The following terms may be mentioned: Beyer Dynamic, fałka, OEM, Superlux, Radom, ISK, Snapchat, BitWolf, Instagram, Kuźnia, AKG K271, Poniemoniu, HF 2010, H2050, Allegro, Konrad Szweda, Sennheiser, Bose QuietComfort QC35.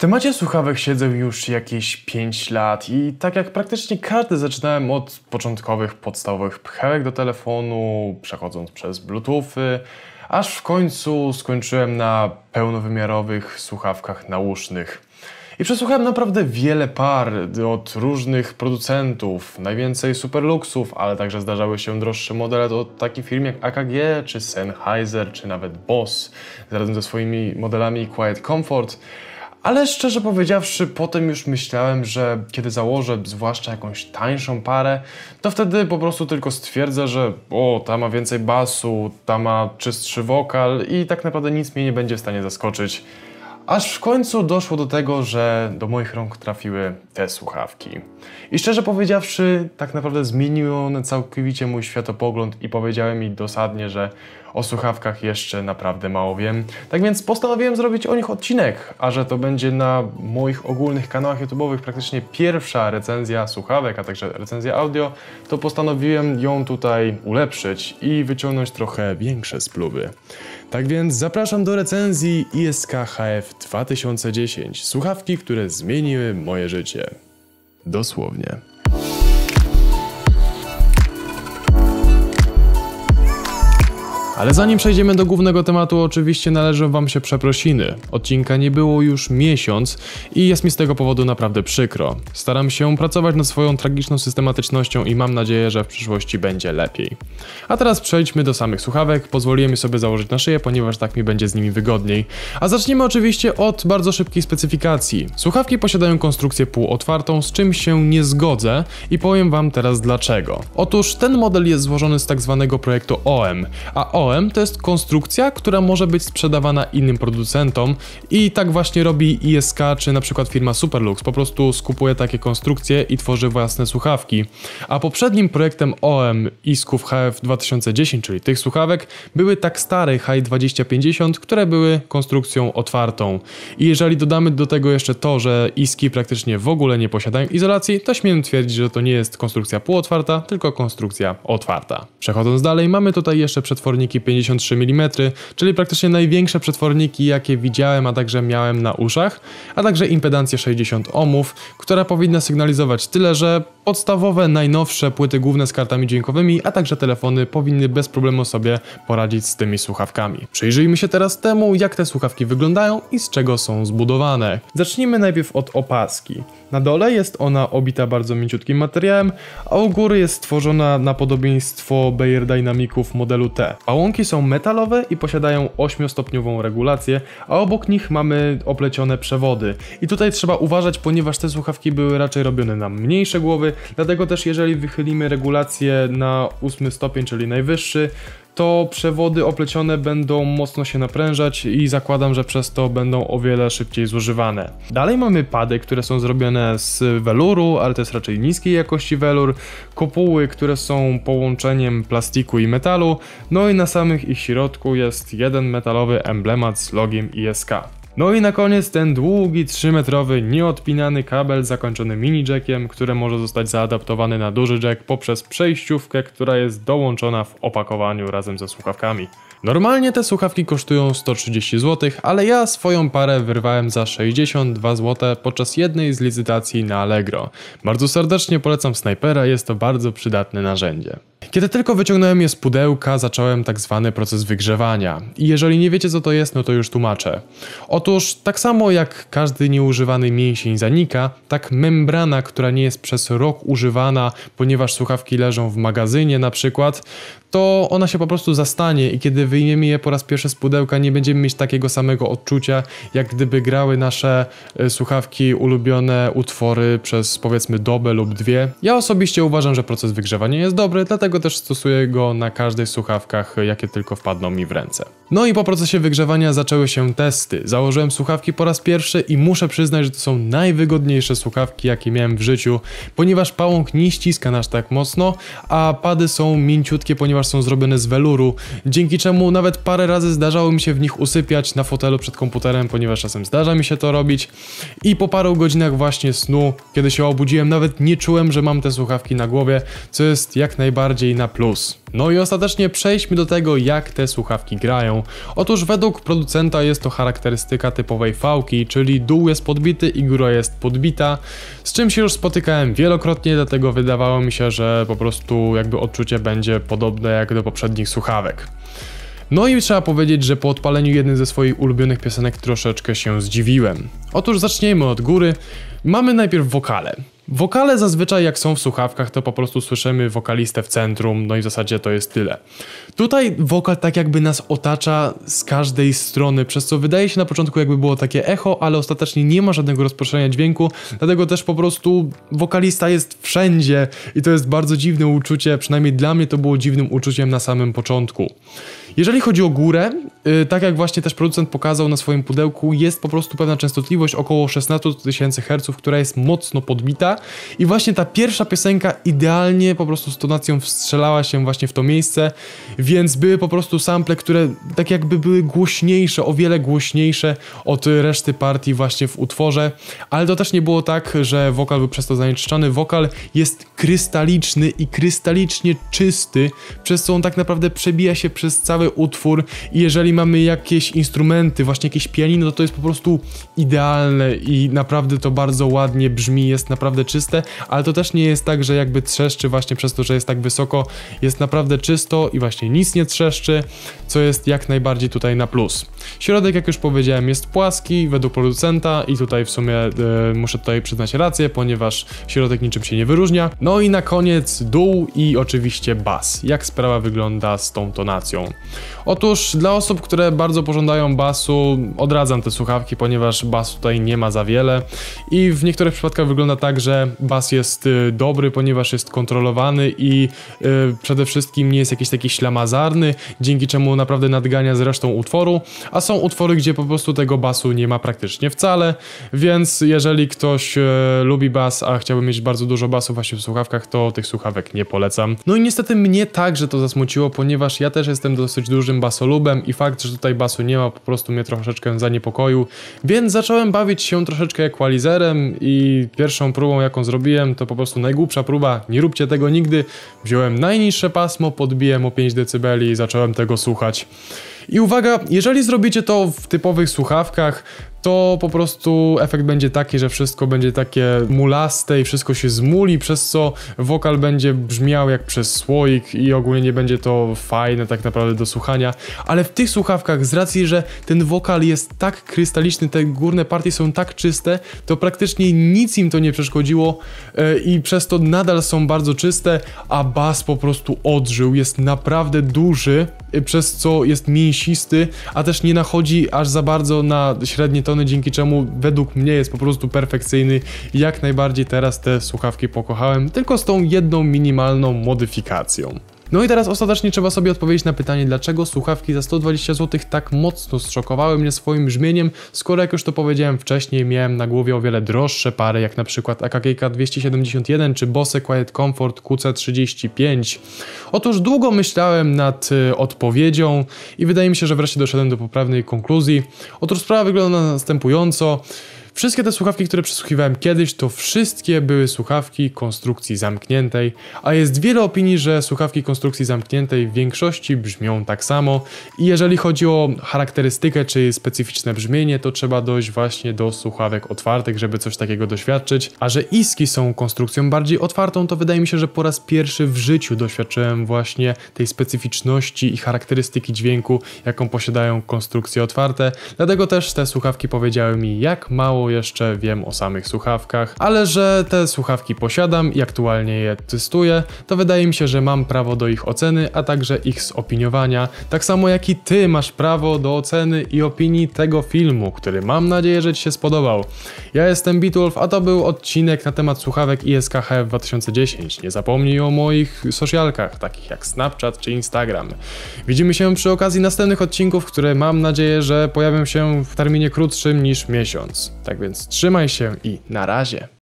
temacie słuchawek siedzę już jakieś 5 lat i tak jak praktycznie każdy zaczynałem od początkowych, podstawowych pchełek do telefonu, przechodząc przez bluetoothy, aż w końcu skończyłem na pełnowymiarowych słuchawkach nausznych. I przesłuchałem naprawdę wiele par od różnych producentów, najwięcej Superluxów, ale także zdarzały się droższe modele od takich firm jak AKG, czy Sennheiser, czy nawet Bose, razem ze swoimi modelami QuietComfort. Ale szczerze powiedziawszy, potem już myślałem, że kiedy założę zwłaszcza jakąś tańszą parę, to wtedy po prostu tylko stwierdzę, że o, ta ma więcej basu, ta ma czystszy wokal i tak naprawdę nic mnie nie będzie w stanie zaskoczyć. Aż w końcu doszło do tego, że do moich rąk trafiły te słuchawki. I szczerze powiedziawszy, tak naprawdę zmieniły one całkowicie mój światopogląd i powiedziały mi dosadnie, że o słuchawkach jeszcze naprawdę mało wiem. Tak więc postanowiłem zrobić o nich odcinek, a że to będzie na moich ogólnych kanałach YouTube'owych praktycznie pierwsza recenzja słuchawek, a także recenzja audio, to postanowiłem ją tutaj ulepszyć i wyciągnąć trochę większe spluwy. Tak więc zapraszam do recenzji HF 2010. Słuchawki, które zmieniły moje życie. Dosłownie. Ale zanim przejdziemy do głównego tematu, oczywiście należą wam się przeprosiny. Odcinka nie było już miesiąc i jest mi z tego powodu naprawdę przykro. Staram się pracować nad swoją tragiczną systematycznością i mam nadzieję, że w przyszłości będzie lepiej. A teraz przejdźmy do samych słuchawek. Pozwoliłem je sobie założyć na szyję, ponieważ tak mi będzie z nimi wygodniej. A zaczniemy oczywiście od bardzo szybkiej specyfikacji. Słuchawki posiadają konstrukcję półotwartą, z czym się nie zgodzę i powiem wam teraz dlaczego. Otóż ten model jest złożony z tak zwanego projektu OEM, a OEM to jest konstrukcja, która może być sprzedawana innym producentom i tak właśnie robi ISK czy na przykład firma Superlux, po prostu skupuje takie konstrukcje i tworzy własne słuchawki. A poprzednim projektem OEM isków HF 2010, czyli tych słuchawek, były tak stare H2050, które były konstrukcją otwartą. I jeżeli dodamy do tego jeszcze to, że iski praktycznie w ogóle nie posiadają izolacji, to śmiem twierdzić, że to nie jest konstrukcja półotwarta, tylko konstrukcja otwarta. Przechodząc dalej, mamy tutaj jeszcze przetworniki 53 mm, czyli praktycznie największe przetworniki, jakie widziałem, a także miałem na uszach, a także impedancję 60 ohmów, która powinna sygnalizować tyle, że podstawowe, najnowsze płyty główne z kartami dźwiękowymi, a także telefony powinny bez problemu sobie poradzić z tymi słuchawkami. Przyjrzyjmy się teraz temu, jak te słuchawki wyglądają i z czego są zbudowane. Zacznijmy najpierw od opaski. Na dole jest ona obita bardzo mięciutkim materiałem, a u góry jest stworzona na podobieństwo Beyer Dynamiców modelu T. Pałąki są metalowe i posiadają 8-stopniową regulację, a obok nich mamy oplecione przewody. I tutaj trzeba uważać, ponieważ te słuchawki były raczej robione na mniejsze głowy, dlatego też jeżeli wychylimy regulację na 8 stopień, czyli najwyższy, to przewody oplecione będą mocno się naprężać i zakładam, że przez to będą o wiele szybciej zużywane. Dalej mamy pady, które są zrobione z weluru, ale to jest raczej niskiej jakości welur, kopuły, które są połączeniem plastiku i metalu, no i na samych ich środku jest jeden metalowy emblemat z logiem ISK. No i na koniec ten długi 3-metrowy nieodpinany kabel zakończony mini jackiem, który może zostać zaadaptowany na duży jack poprzez przejściówkę, która jest dołączona w opakowaniu razem ze słuchawkami. Normalnie te słuchawki kosztują 130 zł, ale ja swoją parę wyrwałem za 62 zł podczas jednej z licytacji na Allegro. Bardzo serdecznie polecam Snajpera, jest to bardzo przydatne narzędzie. Kiedy tylko wyciągnąłem je z pudełka, zacząłem tak zwany proces wygrzewania. I jeżeli nie wiecie co to jest, no to już tłumaczę. Otóż tak samo jak każdy nieużywany mięsień zanika, tak membrana, która nie jest przez rok używana, ponieważ słuchawki leżą w magazynie na przykład, to ona się po prostu zastanie i kiedy wyjmiemy je po raz pierwszy z pudełka, nie będziemy mieć takiego samego odczucia, jak gdyby grały nasze słuchawki ulubione utwory przez powiedzmy dobę lub dwie. Ja osobiście uważam, że proces wygrzewania jest dobry, dlatego też stosuję go na każdej słuchawkach, jakie tylko wpadną mi w ręce. No i po procesie wygrzewania zaczęły się testy. Założyłem słuchawki po raz pierwszy i muszę przyznać, że to są najwygodniejsze słuchawki, jakie miałem w życiu, ponieważ pałąk nie ściska nas tak mocno, a pady są mięciutkie, ponieważ ponieważ są zrobione z weluru, dzięki czemu nawet parę razy zdarzało mi się w nich usypiać na fotelu przed komputerem, ponieważ czasem zdarza mi się to robić. I po paru godzinach właśnie snu, kiedy się obudziłem, nawet nie czułem, że mam te słuchawki na głowie, co jest jak najbardziej na plus. No i ostatecznie przejdźmy do tego, jak te słuchawki grają. Otóż według producenta jest to charakterystyka typowej fałki, czyli dół jest podbity i góra jest podbita, z czym się już spotykałem wielokrotnie, dlatego wydawało mi się, że po prostu jakby odczucie będzie podobne jak do poprzednich słuchawek. No i trzeba powiedzieć, że po odpaleniu jednej ze swoich ulubionych piosenek troszeczkę się zdziwiłem. Otóż zacznijmy od góry. Mamy najpierw wokale. Wokale zazwyczaj jak są w słuchawkach, to po prostu słyszymy wokalistę w centrum, no i w zasadzie to jest tyle. Tutaj wokal tak jakby nas otacza z każdej strony, przez co wydaje się na początku jakby było takie echo, ale ostatecznie nie ma żadnego rozproszenia dźwięku, dlatego też po prostu wokalista jest wszędzie i to jest bardzo dziwne uczucie, przynajmniej dla mnie to było dziwnym uczuciem na samym początku. Jeżeli chodzi o górę, tak jak właśnie też producent pokazał na swoim pudełku, jest po prostu pewna częstotliwość około 16 tysięcy Hz, która jest mocno podbita i właśnie ta pierwsza piosenka idealnie po prostu z tonacją wstrzelała się właśnie w to miejsce, więc były po prostu sample, które tak jakby były głośniejsze, o wiele głośniejsze od reszty partii właśnie w utworze, ale to też nie było tak, że wokal był przez to zanieczyszczony, wokal jest krystaliczny i krystalicznie czysty, przez co on tak naprawdę przebija się przez cały utwór i jeżeli mamy jakieś instrumenty, właśnie jakieś pianino, to jest po prostu idealne i naprawdę to bardzo ładnie brzmi, jest naprawdę czyste, ale to też nie jest tak, że jakby trzeszczy właśnie przez to, że jest tak wysoko, jest naprawdę czysto i właśnie nic nie trzeszczy, co jest jak najbardziej tutaj na plus. Środek, jak już powiedziałem, jest płaski według producenta i tutaj w sumie muszę tutaj przyznać rację, ponieważ środek niczym się nie wyróżnia. No i na koniec dół i oczywiście bas. Jak sprawa wygląda z tą tonacją? Otóż dla osób, które bardzo pożądają basu, odradzam te słuchawki, ponieważ basu tutaj nie ma za wiele i w niektórych przypadkach wygląda tak, że bas jest dobry, ponieważ jest kontrolowany i przede wszystkim nie jest jakiś taki ślamazarny, dzięki czemu naprawdę nadgania z resztą utworu, a są utwory, gdzie po prostu tego basu nie ma praktycznie wcale, więc jeżeli ktoś lubi bas, a chciałby mieć bardzo dużo basu właśnie w słuchawkach, to tych słuchawek nie polecam. No i niestety mnie także to zasmuciło, ponieważ ja też jestem dosyć dużym basolubem i fakt, że tutaj basu nie ma, po prostu mnie troszeczkę zaniepokoił, więc zacząłem bawić się troszeczkę equalizerem i pierwszą próbą, jaką zrobiłem, to po prostu najgłupsza próba, nie róbcie tego nigdy, wziąłem najniższe pasmo, podbiłem o 5 dB i zacząłem tego słuchać. I uwaga, jeżeli zrobicie to w typowych słuchawkach, to po prostu efekt będzie taki, że wszystko będzie takie mulaste i wszystko się zmuli, przez co wokal będzie brzmiał jak przez słoik i ogólnie nie będzie to fajne tak naprawdę do słuchania, ale w tych słuchawkach z racji, że ten wokal jest tak krystaliczny, te górne partie są tak czyste, to praktycznie nic im to nie przeszkodziło i przez to nadal są bardzo czyste, a bas po prostu odżył, jest naprawdę duży, przez co jest mięsisty, a też nie nachodzi aż za bardzo na średnie tony, dzięki czemu według mnie jest po prostu perfekcyjny. Jak najbardziej teraz te słuchawki pokochałem, tylko z tą jedną minimalną modyfikacją. No i teraz ostatecznie trzeba sobie odpowiedzieć na pytanie, dlaczego słuchawki za 120 zł tak mocno zszokowały mnie swoim brzmieniem, skoro jak już to powiedziałem wcześniej, miałem na głowie o wiele droższe pary, jak na przykład AKG K271 czy Bose QuietComfort QC35. Otóż długo myślałem nad odpowiedzią i wydaje mi się, że wreszcie doszedłem do poprawnej konkluzji. Otóż sprawa wygląda następująco. Wszystkie te słuchawki, które przesłuchiwałem kiedyś, to wszystkie były słuchawki konstrukcji zamkniętej, a jest wiele opinii, że słuchawki konstrukcji zamkniętej w większości brzmią tak samo i jeżeli chodzi o charakterystykę czy specyficzne brzmienie, to trzeba dojść właśnie do słuchawek otwartych, żeby coś takiego doświadczyć, a że iski są konstrukcją bardziej otwartą, to wydaje mi się, że po raz pierwszy w życiu doświadczyłem właśnie tej specyficzności i charakterystyki dźwięku, jaką posiadają konstrukcje otwarte, dlatego też te słuchawki powiedziały mi, jak mało jeszcze wiem o samych słuchawkach, ale że te słuchawki posiadam i aktualnie je testuję, to wydaje mi się, że mam prawo do ich oceny, a także ich zopiniowania, tak samo jak i ty masz prawo do oceny i opinii tego filmu, który mam nadzieję, że ci się spodobał. Ja jestem BitWolf, a to był odcinek na temat słuchawek ISKH 2010. Nie zapomnij o moich socialkach, takich jak Snapchat czy Instagram. Widzimy się przy okazji następnych odcinków, które mam nadzieję, że pojawią się w terminie krótszym niż miesiąc. Tak więc trzymaj się i na razie.